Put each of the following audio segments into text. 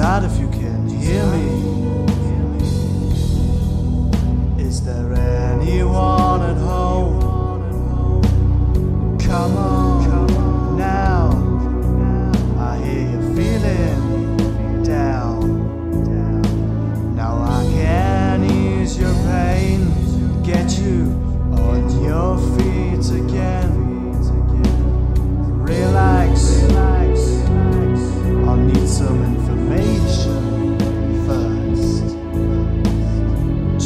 that if you can hear me? Is there anyone at home? Come on now, I hear you feeling down. Now I can ease your pain, get you on your feet again. Relax, I need some information first.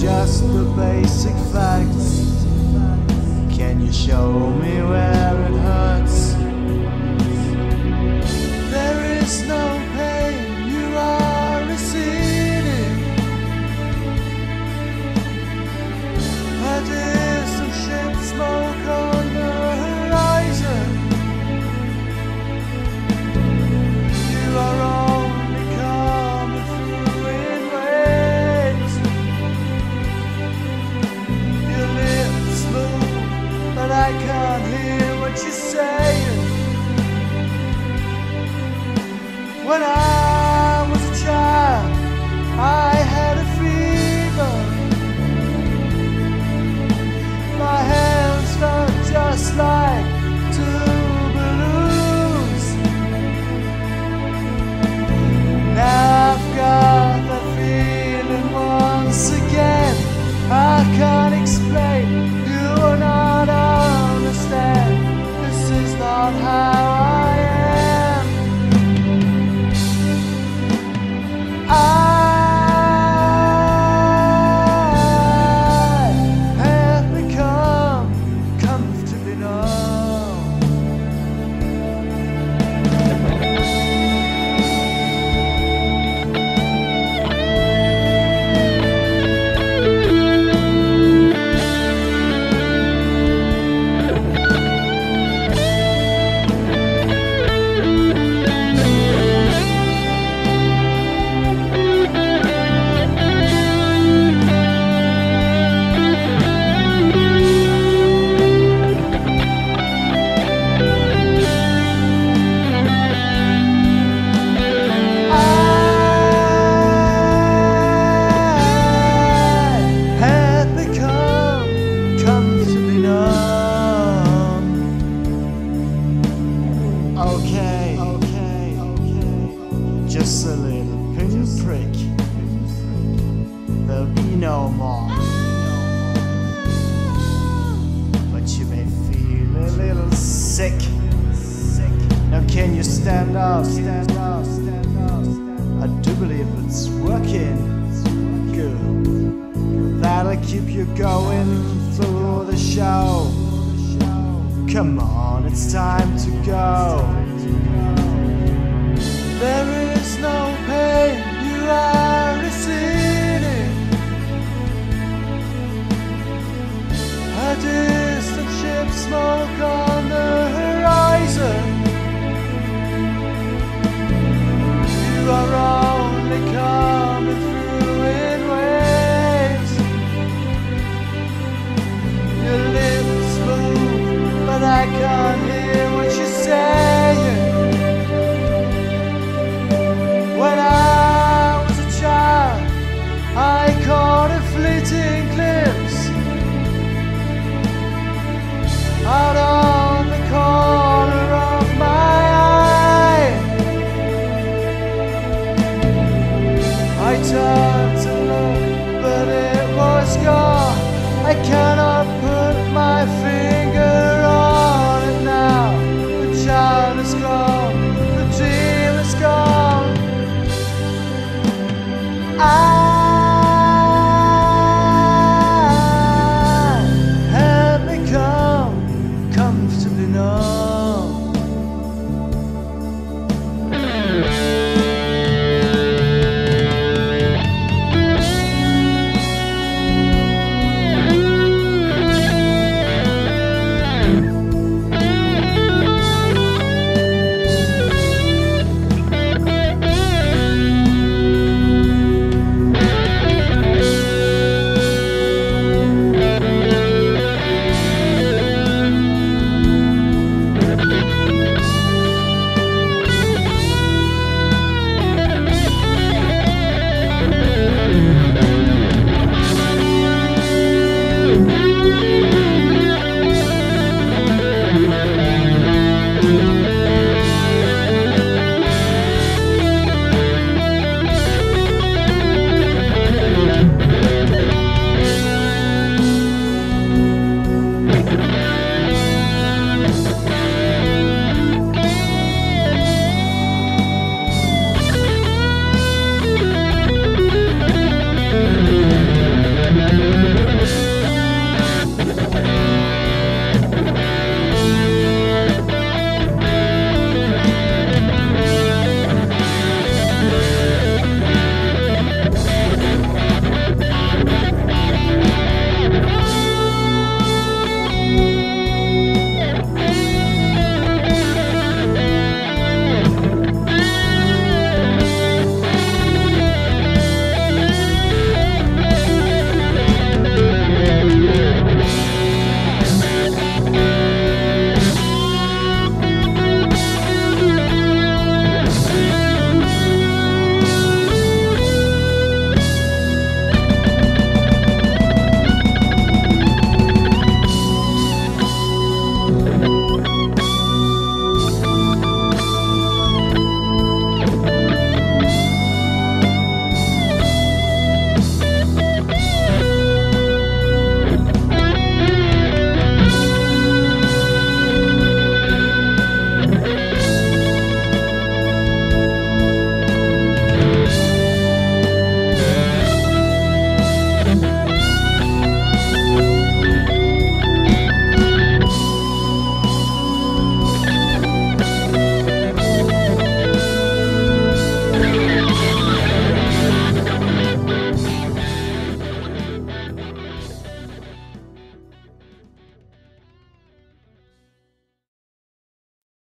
Just the basic facts. Can you show me where it hurts? There is no pain, you are receding. There is some shit smoke on the horizon. You are only coming through in waves. Your lips move, but I can't hear what you're saying. When I was a child, I had a fever. My hands felt just like two balloons. Now I've got the feeling once again. I can't explain, you will not understand. This is not how I am. I have become comfortably numb. Just a little pinprick, there'll be no more. But you may feel a little sick. Now can you stand up? I do believe it's working. Good. That'll keep you going through the show. Come on, it's time to go. There is no pain, you are receding. A distant ship smoke on the horizon. You are only coming through in waves. Your lips move, but I can't hear what you say. When I was a child, I caught a fleeting glimpse out on the corner of my eye. I turned to look, but it was gone. I cannot put my feet.